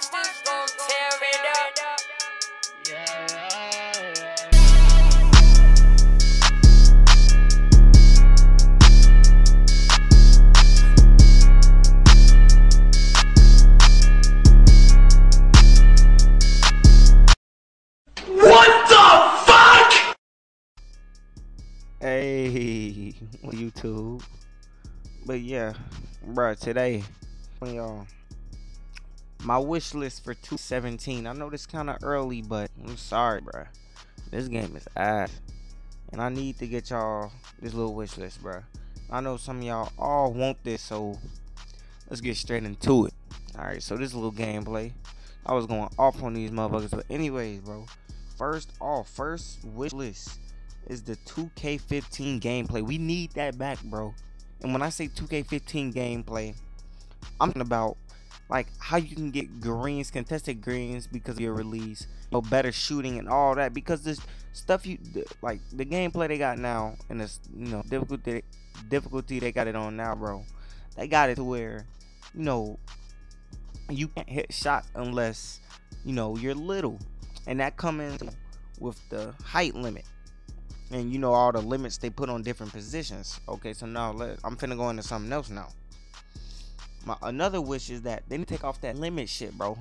monsters gon' tear it up. What the fuck? Hey, YouTube. But yeah, bro, today, y'all, my wish list for 2K17. I know this kind of early, but I'm sorry, bro. This game is ass, and I need to get y'all this little wish list, bro. I know some of y'all all want this, so let's get straight into it. All right, so this little gameplay, I was going off on these motherfuckers, but anyways, bro. First off, first wish list is the 2K15 gameplay. We need that back, bro. And when I say 2K15 gameplay, I'm talking about like how you can get greens, contested greens because of your release, you know, better shooting and all that. Because this stuff, like the gameplay they got now, and this, you know, difficulty they got it on now, bro. They got it to where, you know, you can't hit shots unless, you know, you're little, and that comes with the height limit. And you know all the limits they put on different positions. Okay, so now I'm finna go into something else now. Another wish is that they need to take off that limit shit, bro.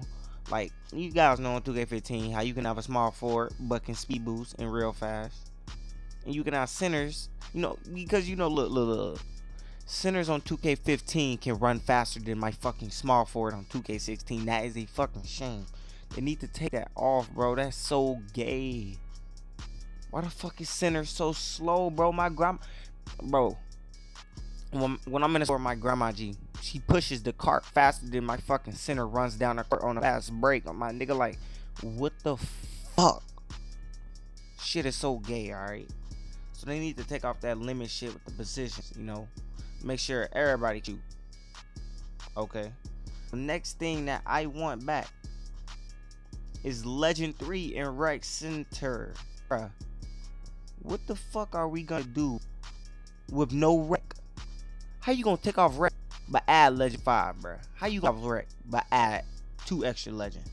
Like, you guys know in 2K15 how you can have a small forward but can speed boost and real fast. And you can have centers, you know, because, you know, look. Centers on 2K15 can run faster than my fucking small forward on 2K16. That is a fucking shame. They need to take that off, bro. That's so gay. Why the fuck is center so slow, bro? My grandma, bro, when I'm in the store, my grandma G, she pushes the cart faster than my fucking center runs down the cart on a fast break. My nigga, like, what the fuck? Shit is so gay, alright? So they need to take off that limit shit with the positions, you know? Make sure everybody shoot. Okay. The next thing that I want back is Legend 3 and right center. Bruh. What the fuck are we gonna do with no rec? How you gonna take off rec but add legend 5, bruh? How you gonna rec but add 2 extra legends?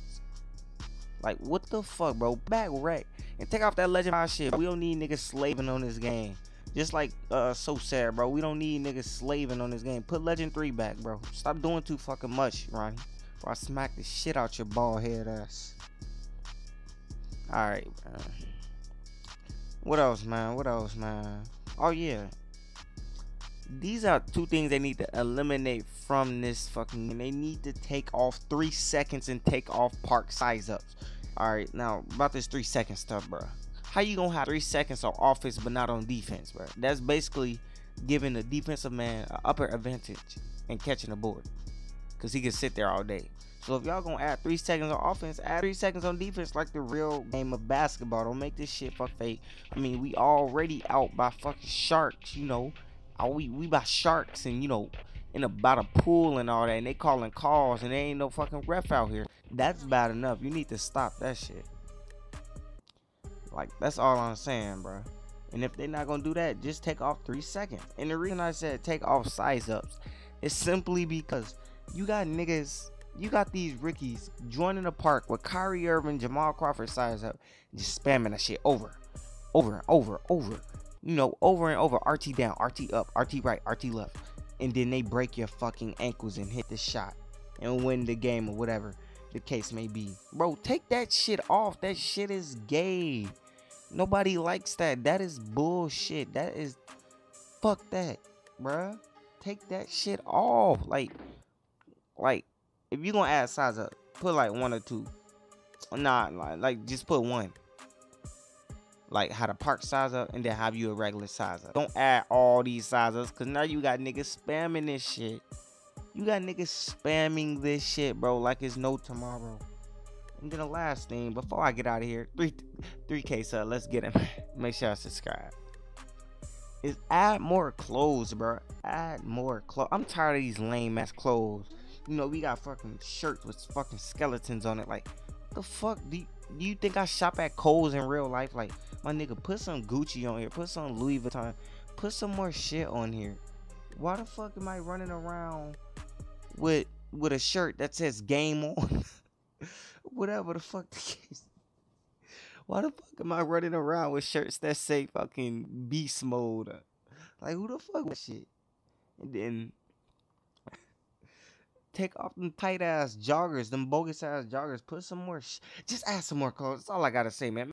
Like, what the fuck, bro? Back rec and take off that legend 5 shit. We don't need niggas slaving on this game. Just like so sad, bro. We don't need niggas slaving on this game. Put legend 3 back, bro. Stop doing too fucking much, Ronnie, or I smack the shit out your bald head ass. Alright, bro. What else, man? What else, man? Oh, yeah. These are two things they need to eliminate from this fucking game. They need to take off 3 seconds and take off park size-ups. Alright, now, about this 3 second stuff, bro. How you gonna have 3 seconds on offense but not on defense, bro? That's basically giving the defensive man an upper advantage and catching the board. Because he can sit there all day. So if y'all gonna add 3 seconds on offense, add 3 seconds on defense like the real game of basketball. Don't make this shit fuck fake. I mean, we already out by fucking sharks, you know. We by sharks and, you know, in about a pool and all that. And they calling calls and there ain't no fucking ref out here. That's bad enough. You need to stop that shit. Like, that's all I'm saying, bro. And if they're not gonna do that, just take off 3 seconds. And the reason I said take off size ups is simply because you got niggas... You got these rookies joining the park with Kyrie Irving, Jamal Crawford size up, just spamming that shit over and over. You know, over and over. RT down, RT up, RT right, RT left. And then they break your fucking ankles and hit the shot and win the game or whatever the case may be. Bro, take that shit off. That shit is gay. Nobody likes that. That is bullshit. That is... Fuck that, bruh. Take that shit off. Like... If you gonna add size up, put like 1 or 2. Nah, like just put 1. Like how to park size up and then have you a regular size up. Don't add all these size ups because now you got niggas spamming this shit. You got niggas spamming this shit, bro, like it's no tomorrow. And then the last thing, before I get out of here, 3K sub, let's get it. Make sure I subscribe. Is add more clothes, bro. Add more clothes. I'm tired of these lame ass clothes. You know, we got fucking shirts with fucking skeletons on it. Like, what the fuck? Do you think I shop at Kohl's in real life? Like, my nigga, put some Gucci on here. Put some Louis Vuitton. Put some more shit on here. Why the fuck am I running around with a shirt that says game on? whatever the fuck the case. Why the fuck am I running around with shirts that say fucking beast mode? Like, who the fuck with shit? And then take off them tight ass joggers, them bogus ass joggers. Put some more. Just add some more clothes. That's all I gotta say, man.